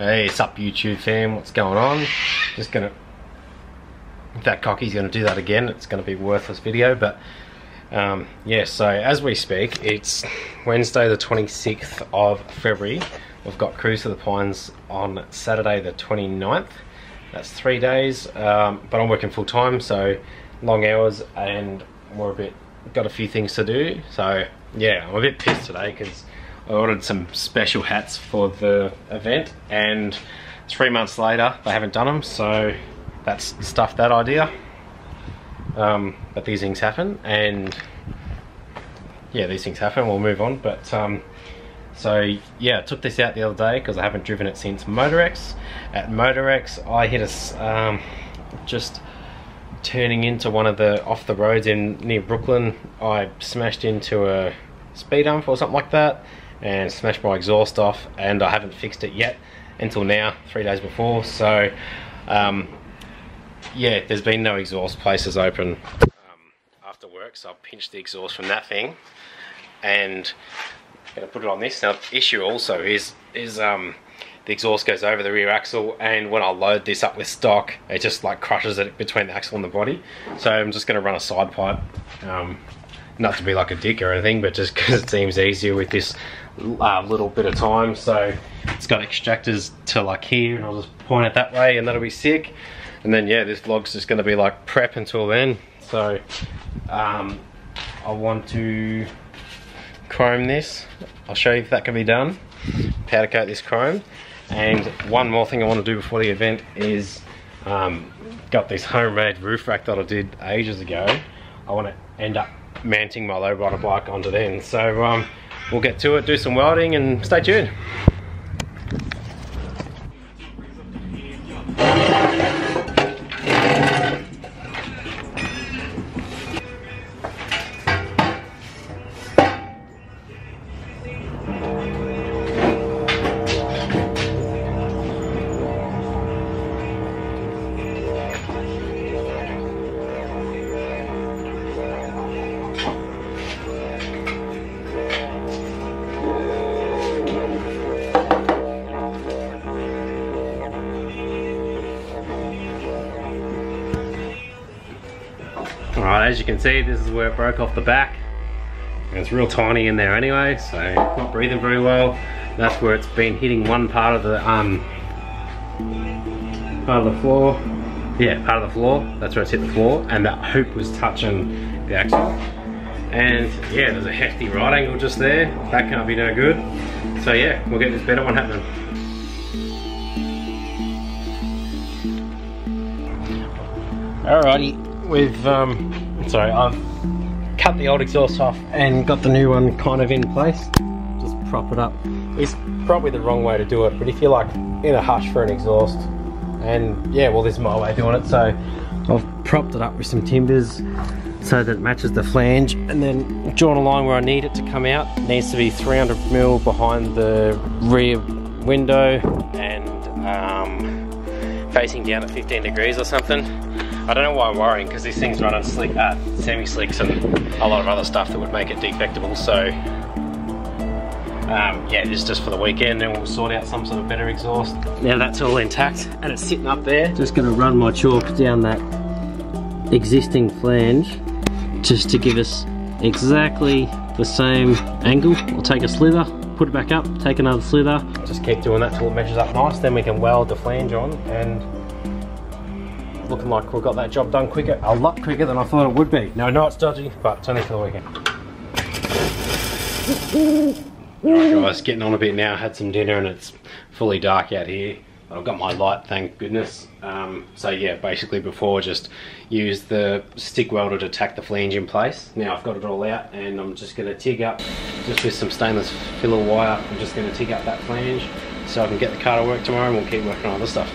Hey, what's up YouTube fam, what's going on? Just gonna, if that cocky's gonna do that again, it's gonna be a worthless video, but yeah, so as we speak, it's Wednesday the 26th of February. We've got Cruise to the Pines on Saturday the 29th. That's 3 days, but I'm working full time, so long hours, and we're a bit, got a few things to do. So yeah, I'm a bit pissed today because I ordered some special hats for the event, and 3 months later they haven't done them, so that's stuffed that idea. But these things happen, and yeah, these things happen, we'll move on. But so yeah, I took this out the other day because I haven't driven it since Motorex. At Motorex I hit us just turning into one of the off the roads in near Brooklyn. I smashed into a speed hump or something like that and smashed my exhaust off, and I haven't fixed it yet until now, 3 days before. So yeah, there's been no exhaust places open after work, so I pinched the exhaust from that thing and gonna put it on this. Now the issue also is the exhaust goes over the rear axle, and when I load this up with stock it just like crushes it between the axle and the body. So I'm just gonna run a side pipe, not to be like a dick or anything, but just because it seems easier with this little bit of time. So it's got extractors to like here, and I'll just point it that way and that'll be sick. And then yeah, this vlog's just gonna be like prep until then. So I want to chrome this. I'll show you if that can be done. Powder coat this chrome. And one more thing I want to do before the event is got this homemade roof rack that I did ages ago. I want to end up mounting my lowrider bike onto then. So we'll get to it, do some welding, and stay tuned. As you can see, this is where it broke off the back, and it's real tiny in there anyway, so not breathing very well. That's where it's been hitting one part of the floor. Yeah, part of the floor. That's where it's hit the floor, and that hoop was touching the axle. And yeah, there's a hefty right angle just there. That can't be no good. So yeah, we'll get this better one happening. Alrighty, we've sorry, I've cut the old exhaust off and got the new one kind of in place. Just prop it up. It's probably the wrong way to do it, but if you're like in a hush for an exhaust, and yeah, well, this is my way of doing it. So I've propped it up with some timbers so that it matches the flange, and then drawn a line where I need it to come out. It needs to be 300mm behind the rear window and facing down at 15 degrees or something. I don't know why I'm worrying, because these things run on slick, semi-slicks and a lot of other stuff that would make it defectable. So yeah, it's just for the weekend, and we'll sort out some sort of better exhaust. Now that's all intact and it's sitting up there. Just going to run my chalk down that existing flange just to give us exactly the same angle. I'll take a slither, put it back up, take another slither. Just keep doing that till it measures up nice, then we can weld the flange on, and looking like we've got that job done quicker, a lot quicker than I thought it would be. No, it's dodgy, but it's only for the weekend. Alright guys, getting on a bit now. Had some dinner and it's fully dark out here, but I've got my light, thank goodness. So yeah, basically before, just used the stick welder to tack the flange in place. Now I've got it all out, and I'm just going to TIG up, just with some stainless filler wire, I'm just going to TIG up that flange so I can get the car to work tomorrow, and we'll keep working on other stuff.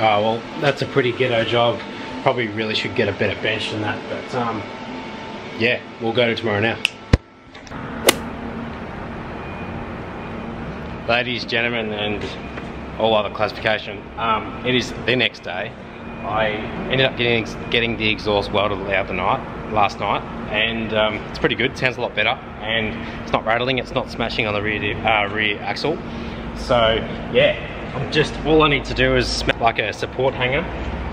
Oh well, that's a pretty ghetto job. Probably really should get a better bench than that, but yeah, we'll go to tomorrow now. Ladies, gentlemen, and all other classification, it is the next day. I ended up getting the exhaust welded out the night. last night, and it's pretty good. Sounds a lot better, and it's not rattling, it's not smashing on the rear axle. So yeah, I'm just, all I need to do is like a support hanger.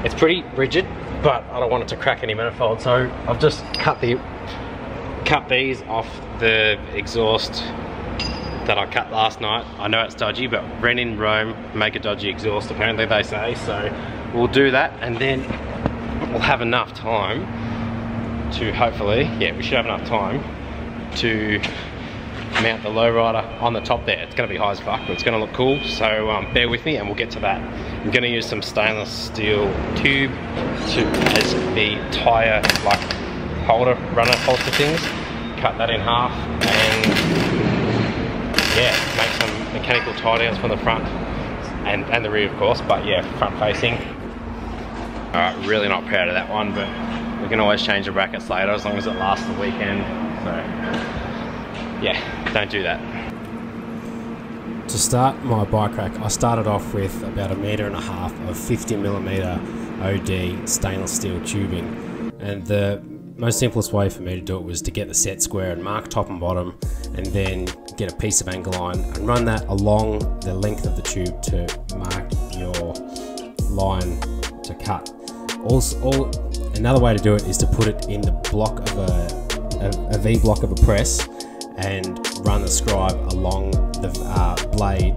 It's pretty rigid, but I don't want it to crack any manifold, so I've just cut these off the exhaust that I cut last night. I know it's dodgy, but when in Rome, make a dodgy exhaust, apparently they say, so we'll do that, and then we'll have enough time to hopefully, yeah, we should have enough time to mount the lowrider on the top there. It's going to be high as fuck, but it's going to look cool, so bear with me and we'll get to that. I'm going to use some stainless steel tube as the tyre like holder, runner holster things, cut that in half, and yeah, make some mechanical tie downs from the front and the rear of course, but yeah, front facing. Alright, really not proud of that one, but we can always change the brackets later as long as it lasts the weekend, so yeah, don't do that. To start my bike rack, I started off with about 1.5 meters of 50mm OD stainless steel tubing, and the most simplest way for me to do it was to get the set square and mark top and bottom, and then get a piece of angle iron and run that along the length of the tube to mark your line to cut. Also, another way to do it is to put it in the block of a V block of a press, and run the scribe along the blade.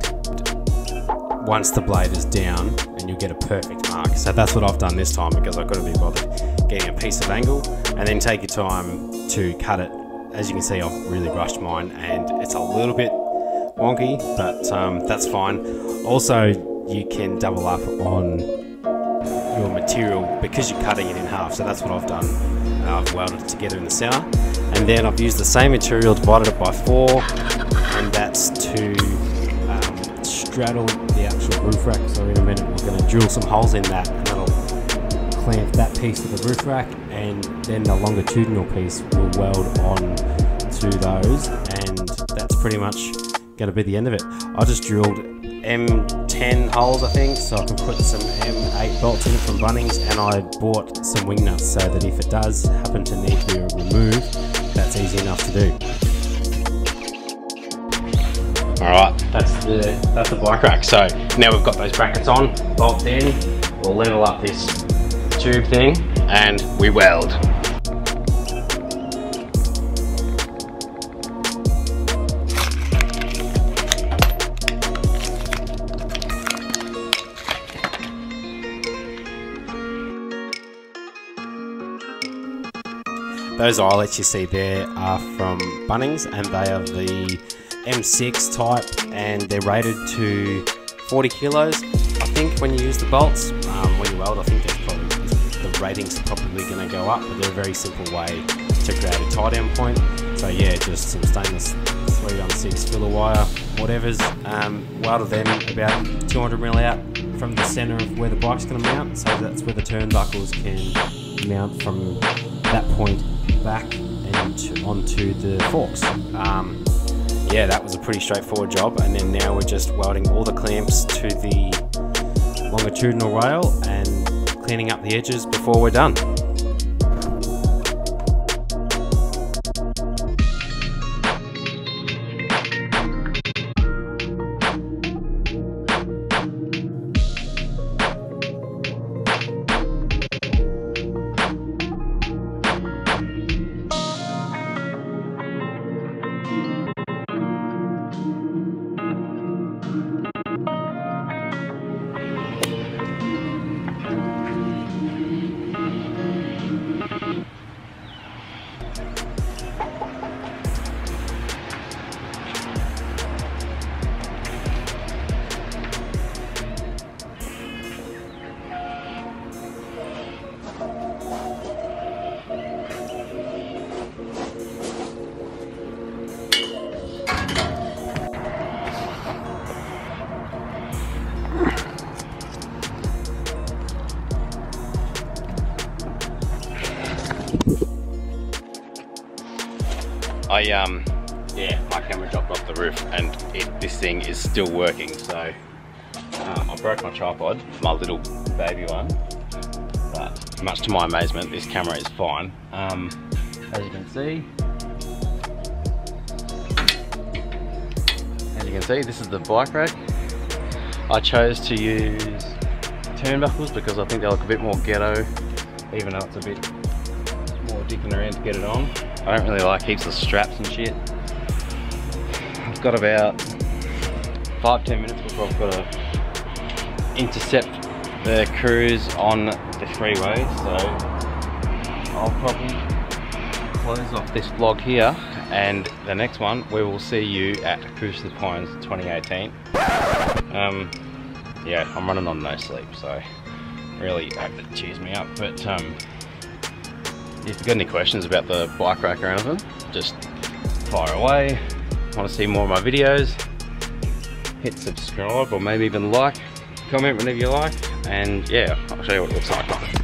Once the blade is down, and you'll get a perfect mark. So that's what I've done this time, because I couldn't be bothered getting a piece of angle, and then take your time to cut it. As you can see, I've really rushed mine, and it's a little bit wonky, but that's fine. Also, you can double up on your material because you're cutting it in half, so that's what I've done. I've welded it together in the center, and then I've used the same material, divided it by 4, and that's to straddle the actual roof rack. So in a minute we're going to drill some holes in that, and that'll clamp that piece to the roof rack, and then the longitudinal piece will weld on to those, and that's pretty much going to be the end of it. I just drilled M10 holes, I think, so I can put some M8 bolts in it from Bunnings, and I bought some wing nuts so that if it does happen to need to be removed, that's easy enough to do. Alright, that's the bike rack. So now we've got those brackets on, bolts in, we'll level up this tube thing, and we weld. Those eyelets you see there are from Bunnings, and they are the M6 type, and they're rated to 40 kilos. I think when you use the bolts, when you weld, I think that's probably, the ratings are probably going to go up, but they're a very simple way to create a tie down point. So yeah, just some stainless 3x6 filler wire, whatever's, welded them about 200mm out from the centre of where the bike's going to mount, so that's where the turnbuckles can mount from that point back and onto the forks. Yeah, that was a pretty straightforward job, and then now we're just welding all the clamps to the longitudinal rail and cleaning up the edges before we're done. Yeah, my camera dropped off the roof, and this thing is still working, so I broke my tripod, my little baby one, but much to my amazement, this camera is fine. As you can see, this is the bike rack. I chose to use turnbuckles because I think they look a bit more ghetto, even though it's a bit more dicking around to get it on. I don't really like heaps of straps and shit. I've got about 5-10 minutes before I've got to intercept the cruise on the freeway, so I'll probably close off this vlog here, and the next one we will see you at Cruise to the Pines 2018. Yeah, I'm running on no sleep, so really hope that cheers me up, but if you've got any questions about the bike rack or anything, just fire away. Want to see more of my videos, hit subscribe or maybe even like, comment whenever you like, and yeah, I'll show you what it looks like.